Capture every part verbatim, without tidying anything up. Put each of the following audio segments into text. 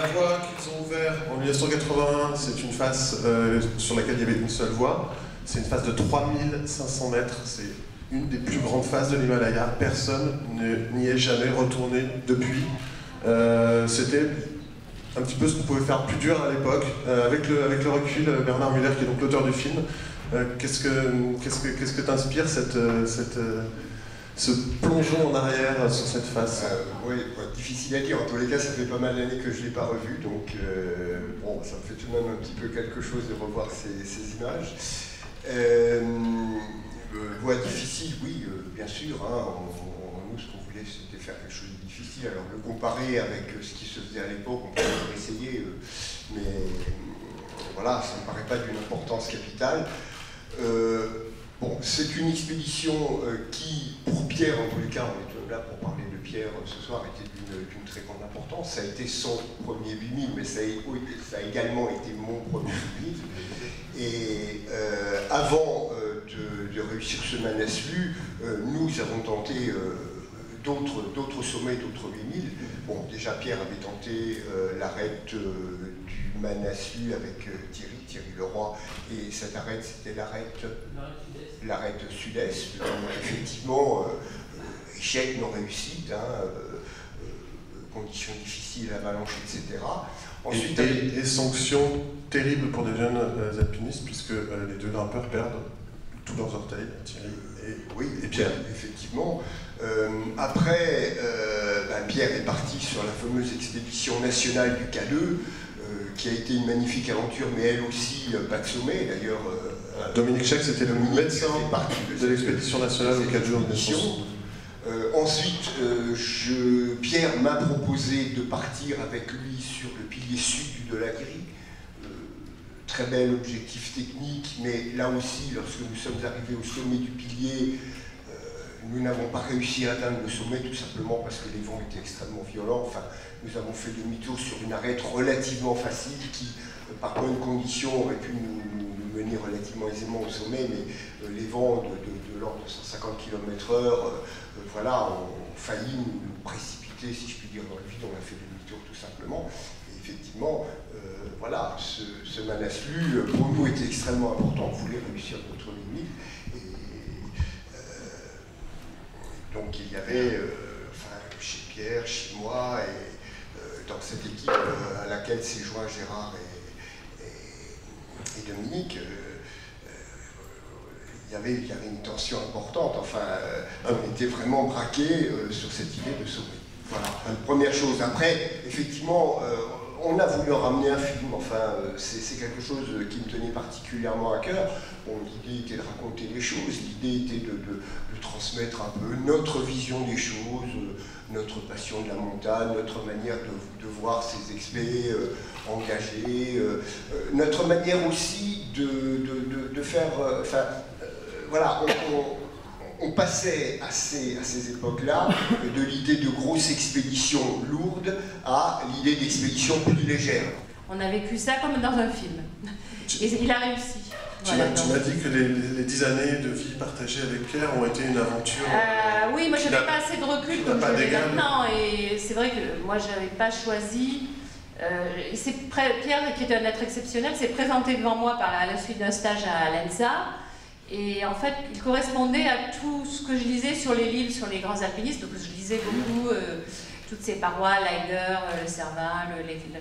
la voie qu'ils ont ouverte en mille neuf cent quatre-vingt-un, c'est une face euh, sur laquelle il y avait une seule voie. C'est une face de trois mille cinq cents mètres, c'est une des plus grandes faces de l'Himalaya. Personne n'y est jamais retourné depuis. Euh, C'était un petit peu ce qu'on pouvait faire plus dur à l'époque. Euh, avec, le, avec le recul, Bernard Muller, qui est donc l'auteur du film, euh, qu'est-ce que qu'est-ce que, qu'est-ce que t'inspire cette, cette, ce plongeon en arrière sur cette face? euh, Oui, bah, difficile à dire. En tous les cas, ça fait pas mal d'années que je ne l'ai pas revu, donc euh, bon, ça me fait tout de même un petit peu quelque chose de revoir ces, ces images. Euh, euh, voie difficile, oui, euh, bien sûr, hein, on, on, nous ce qu'on voulait c'était faire quelque chose de difficile, alors le comparer avec euh, ce qui se faisait à l'époque, on peut essayer, euh, mais euh, voilà, ça ne me paraît pas d'une importance capitale. Euh, bon, c'est une expédition euh, qui, pour Pierre en tout le cas, on est là pour parler de Pierre euh, ce soir, était d'une très grande importance. Ça a été son premier huit mille, mais ça a, ça a également été mon premier huit mille. Et euh, avant euh, de, de réussir ce Manaslu, euh, nous avons tenté euh, d'autres sommets, d'autres huit mille. Bon, déjà Pierre avait tenté euh, l'arête euh, du Manaslu avec euh, Thierry, Thierry Leroy, et cette arête, c'était l'arête l'arête sud-est. Effectivement, euh, échec non réussite, hein, euh, euh, conditions difficiles, avalanche, et cetera. Ensuite, et, et, et sanctions terribles pour des jeunes euh, alpinistes, puisque euh, les deux grimpeurs perdent tous leurs orteils, Thierry et, oui, et Pierre. Oui, effectivement. Euh, après, euh, ben Pierre est parti sur la fameuse expédition nationale du K deux, euh, qui a été une magnifique aventure, mais elle aussi, euh, pas de sommet. D'ailleurs, euh, Dominique Chaix, c'était le médecin de, de l'expédition nationale au K deux en mille neuf cent soixante-douze. Euh, ensuite, euh, je, Pierre m'a proposé de partir avec lui sur le pilier sud de la grille. Euh, très bel objectif technique, mais là aussi, lorsque nous sommes arrivés au sommet du pilier, euh, nous n'avons pas réussi à atteindre le sommet, tout simplement parce que les vents étaient extrêmement violents. Enfin, nous avons fait demi-tour sur une arête relativement facile qui, euh, par bonnes conditions, aurait pu nous, nous mener relativement aisément au sommet, mais euh, les vents de, de, de l'ordre de cent cinquante kilomètres heure, euh, voilà, on, on faillit nous précipiter, si je puis dire, dans le vide, on a fait demi-tour tout simplement. Et effectivement, euh, voilà, ce, ce Manaslu, pour nous, était extrêmement important, on voulait réussir notre limite. Et, euh, donc il y avait, euh, enfin, chez Pierre, chez moi, et euh, dans cette équipe euh, à laquelle s'est joint Gérard et Et Dominique, euh, euh, y avait, y avait une tension importante, enfin, euh, on était vraiment braqués euh, sur cette idée de sauver. Voilà, première chose. Après, effectivement, euh, on a voulu ramener un film, enfin, euh, c'est quelque chose qui me tenait particulièrement à cœur. Bon, l'idée était de raconter les choses, l'idée était de, de, de transmettre un peu notre vision des choses, euh, notre passion de la montagne, notre manière de, de voir ces experts euh, engagés, euh, euh, notre manière aussi de, de, de, de faire... Enfin, euh, euh, voilà, on, on, on passait à ces, à ces époques-là de l'idée de grosse expédition lourde à l'idée d'expédition plus légère. On a vécu ça comme dans un film. Et il a réussi. Tu voilà, m'as dit que les dix années de vie partagée avec Pierre ont été une aventure. Euh, oui, moi j'avais pas assez de recul comme je l'ai maintenant. Et c'est vrai que moi j'avais pas choisi. Euh, Pierre, qui est un être exceptionnel, s'est présenté devant moi par, à la suite d'un stage à l'E N S A. Et en fait, il correspondait à tout ce que je lisais sur les livres, sur les grands alpinistes. Donc je lisais beaucoup euh, toutes ces parois, Lhuider, le Cervin, le, les, le,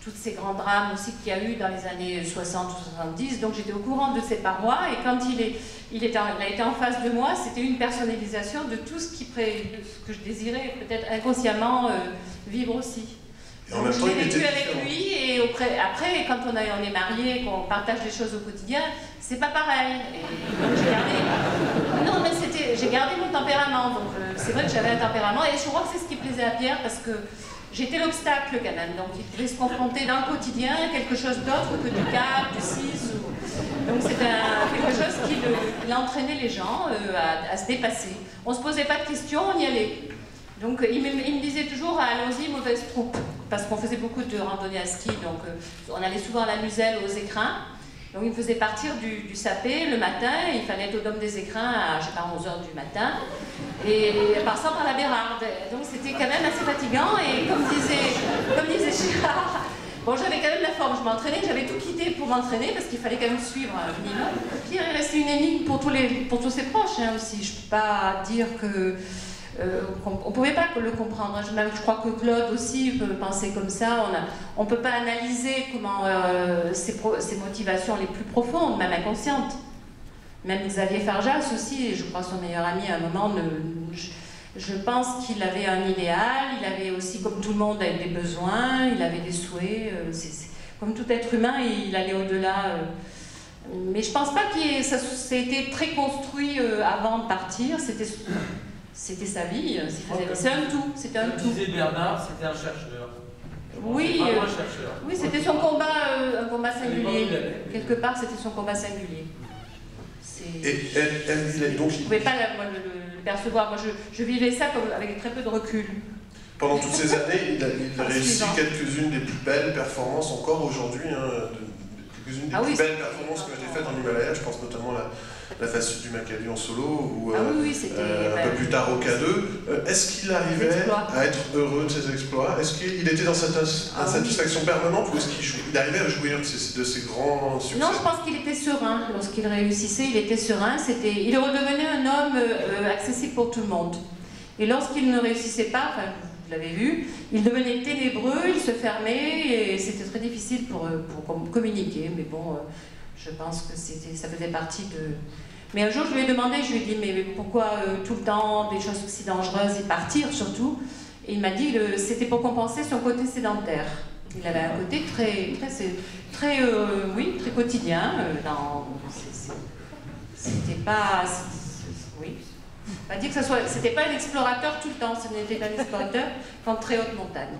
toutes ces grands drames aussi qu'il y a eu dans les années soixante soixante-dix. Donc j'étais au courant de ces parois. Et quand il, est, il, est en, il a été en face de moi, c'était une personnalisation de tout ce, qui pré, de ce que je désirais peut-être inconsciemment euh, vivre aussi. Et en même temps, je l'ai vécu avec lui, et auprès, après, quand on, a, on est mariés, qu'on partage les choses au quotidien, c'est pas pareil. Et j'ai gardé, non, mais c'était, j'ai gardé mon tempérament. Donc euh, c'est vrai que j'avais un tempérament, et je crois que c'est ce qui plaisait à Pierre, parce que j'étais l'obstacle quand même. Donc il pouvait se confronter dans le quotidien à quelque chose d'autre que du quatre, du six. Ou... Donc c'est quelque chose qui le, l'entraînait les gens euh, à, à se dépasser. On se posait pas de questions, on y allait. Donc il me, il me disait toujours « allons-y, mauvaise troupe », parce qu'on faisait beaucoup de randonnées à ski, donc euh, on allait souvent à la Muselle, aux Écrins, Donc il me faisait partir du, du sapé le matin, il fallait être au Dôme des Écrins à, je sais pas, onze heures du matin, et passant par la Bérarde. Donc c'était quand même assez fatigant, et comme disait, comme disait Gérard, bon, j'avais quand même la forme, je m'entraînais, j'avais tout quitté pour m'entraîner, parce qu'il fallait quand même suivre un minimum. Puis il restait une énigme pour tous, les, pour tous ses proches hein, aussi, je peux pas dire que... Euh, on ne pouvait pas le comprendre, je, même, je crois que Claude aussi peut penser comme ça, on ne peut pas analyser comment euh, ses, pro, ses motivations les plus profondes, même inconscientes. Même Xavier Farjas aussi, je crois son meilleur ami à un moment, ne, je, je pense qu'il avait un idéal, il avait aussi comme tout le monde des besoins, il avait des souhaits, euh, c'est, c'est, comme tout être humain il allait au-delà. Euh, mais je ne pense pas que ça, ça a été très construit euh, avant de partir, c'était... C'était sa vie, c'est un tout, c'était un tout. Disait Bernard, c'était un chercheur. Oui, euh, chercheur. Oui, c'était son combat, euh, un combat singulier. Quelque part, c'était son combat singulier. Et elle, elle, elle, elle, donc, je ne pouvais pas la, moi, le, le percevoir. Moi, je, je vivais ça comme, avec très peu de recul. Pendant toutes ces années, il a, il a réussi quelques-unes des plus belles performances, encore aujourd'hui, hein, quelques-unes des ah, plus oui, belles performances que j'ai faites en Himalaya. Je pense notamment à la... la facette du Macali en solo, ou ah oui, oui, euh, un ben, peu plus tard au K deux. Est-ce qu'il arrivait à être heureux de ses exploits? Est-ce qu'il était dans cette insatisfaction ah, oui. permanente, ou est-ce qu'il arrivait à jouir de ses, de ses grands succès? Non, je pense qu'il était serein. Lorsqu'il réussissait, il était serein. C'était, il redevenait un homme euh, accessible pour tout le monde. Et lorsqu'il ne réussissait pas, enfin, vous l'avez vu, il devenait ténébreux, il se fermait, et c'était très difficile pour, pour communiquer, mais bon... Euh, je pense que ça faisait partie de... Mais un jour, je lui ai demandé, je lui ai dit, mais pourquoi euh, tout le temps des choses aussi dangereuses et partir surtout? Et il m'a dit que c'était pour compenser son côté sédentaire. Il avait un côté très, très, très, euh, oui, très quotidien. Euh, dans... C'était pas... Oui. On va dire que ce soit... C'était pas un explorateur tout le temps, ce n'était pas un explorateur qu'en très haute montagne.